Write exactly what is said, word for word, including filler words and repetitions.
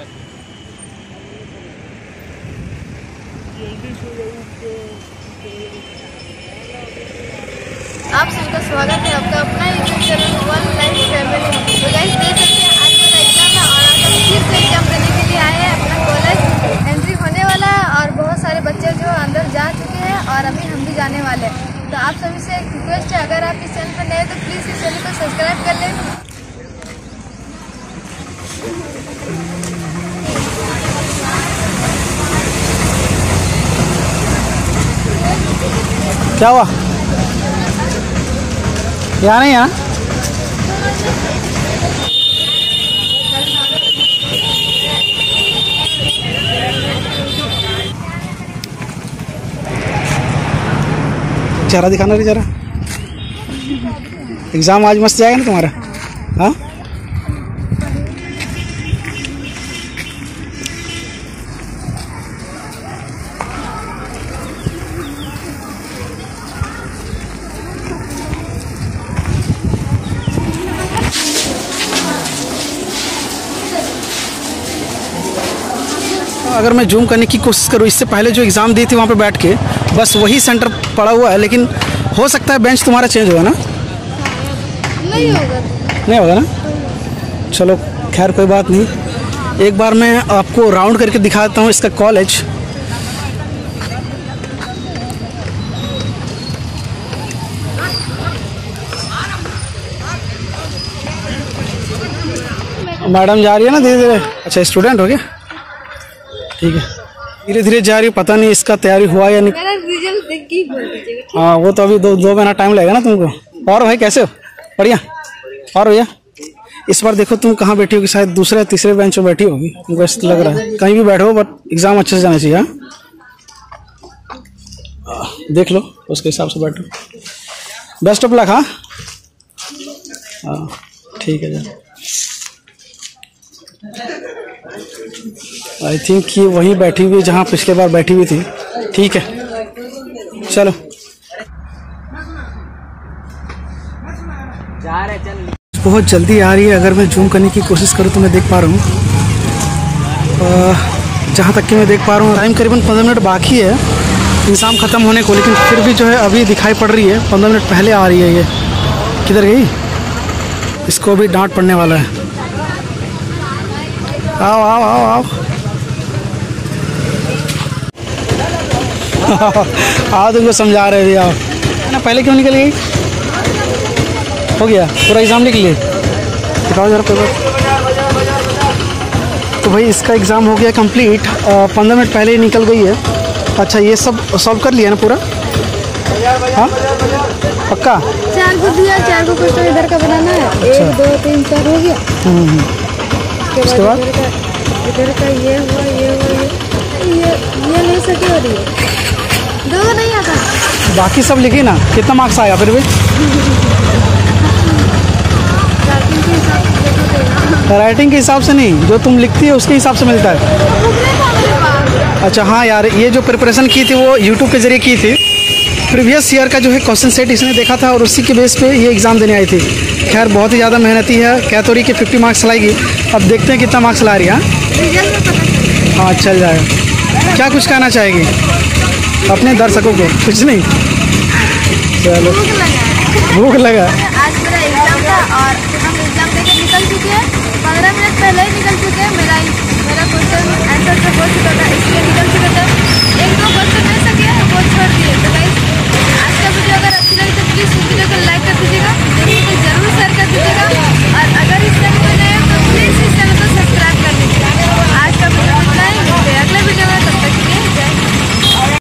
जाती है। आप सबका स्वागत है आपका अपना YouTube channel one life family. तो गाइस देख सकते हैं आज मेरा एग्जाम है और हम फिर से एग्जाम देने के लिए आए हैं। अपना कॉलेज एंट्री होने वाला है और बहुत सारे बच्चे जो अंदर जा चुके हैं और अभी हम भी जाने वाले हैं। तो आप सभी से एक रिक्वेस्ट है, अगर आप इस चैनल पर नए तो प्लीज़ इस चैनल को सब्सक्राइब कर लें। क्या हुआ यहाँ नहीं, यहाँ चेहरा दिखाना रे जरा। एग्जाम आज मस्त जाएगा ना तुम्हारा? हाँ अगर मैं जूम करने की कोशिश करूँ, इससे पहले जो एग्ज़ाम दी थी वहाँ पे बैठ के बस वही सेंटर पड़ा हुआ है, लेकिन हो सकता है बेंच तुम्हारा चेंज होगा ना? नहीं होगा, नहीं होगा ना? चलो खैर कोई बात नहीं। एक बार मैं आपको राउंड करके दिखाता हूँ इसका कॉलेज। मैडम जा रही है ना धीरे धीरे। अच्छा स्टूडेंट हो गया, ठीक है, धीरे धीरे जा रही है। पता नहीं इसका तैयारी हुआ या नहीं। मेरा रिजल्ट देख के बोल दीजिएगा। हाँ वो तो अभी दो दो महीना टाइम लगेगा ना तुमको। और भाई कैसे हो? बढ़िया। और भैया इस बार देखो तुम कहाँ बैठी होगी, शायद दूसरे तीसरे बेंच पर बैठी होगी, तुमको ऐसा लग रहा है। कहीं भी बैठो बट एग्ज़ाम अच्छे से जाना चाहिए। हाँ देख लो उसके हिसाब से बैठो। Best of luck. हाँ हाँ ठीक है जी। आई थिंक ये वहीं बैठी हुई जहाँ पिछले बार बैठी हुई थी। ठीक है चलो जा रहे चल। बहुत जल्दी आ रही है, अगर मैं जूम करने की कोशिश करूँ तो मैं देख पा रहा हूँ। जहाँ तक कि मैं देख पा रहा हूँ टाइम करीबन पंद्रह मिनट बाकी है एग्ज़ाम ख़त्म होने को, लेकिन फिर भी जो है अभी दिखाई पड़ रही है। पंद्रह मिनट पहले आ रही है ये, किधर गई? इसको भी डांट पड़ने वाला है। आओ आओ आओ आओ आओ तुमको समझा रहे थे। आओ ना, पहले क्यों निकल गई? हो गया पूरा एग्ज़ाम निकल गया। दिखाओ जरा पेपर। तो भाई इसका एग्ज़ाम हो गया कंप्लीट, पंद्रह मिनट पहले ही निकल गई है। अच्छा ये सब सॉल्व कर लिया ना पूरा? हाँ पक्का। चार को दिया, चार को क्वेश्चन इधर का बनाना है। एक दो तीन चार हो गया। उसके बाद इधर का ये हुआ, ये हुआ, ये ये ले सके और ये दो नहीं आता। बाकी सब लिखे ना। कितना मार्क्स आया फिर भी? राइटिंग के हिसाब से नहीं, जो तुम लिखती है उसके हिसाब से मिलता है। अच्छा हाँ यार, ये जो प्रिपरेशन की थी वो यूट्यूब के ज़रिए की थी। प्रीवियस ईयर का जो है क्वेश्चन सेट इसने देखा था और उसी के बेस पे ये एग्ज़ाम देने आई थी। खैर बहुत ही ज़्यादा मेहनती है, कह तो रही कि फिफ्टी मार्क्स लाएगी। अब देखते हैं कितना मार्क्स ला रही है। हाँ चल जाएगा। क्या कुछ कहना चाहेगी अपने दर्शकों को? कुछ नहीं, चलो। भूख लगा आज मेरा एग्ज़ाम था और हम एग्ज़ाम देकर निकल चुके हैं। पंद्रह मिनट पहले ही निकल चुके हैं। मेरा मेरा क्वेश्चन आंसर तो हो चुका था।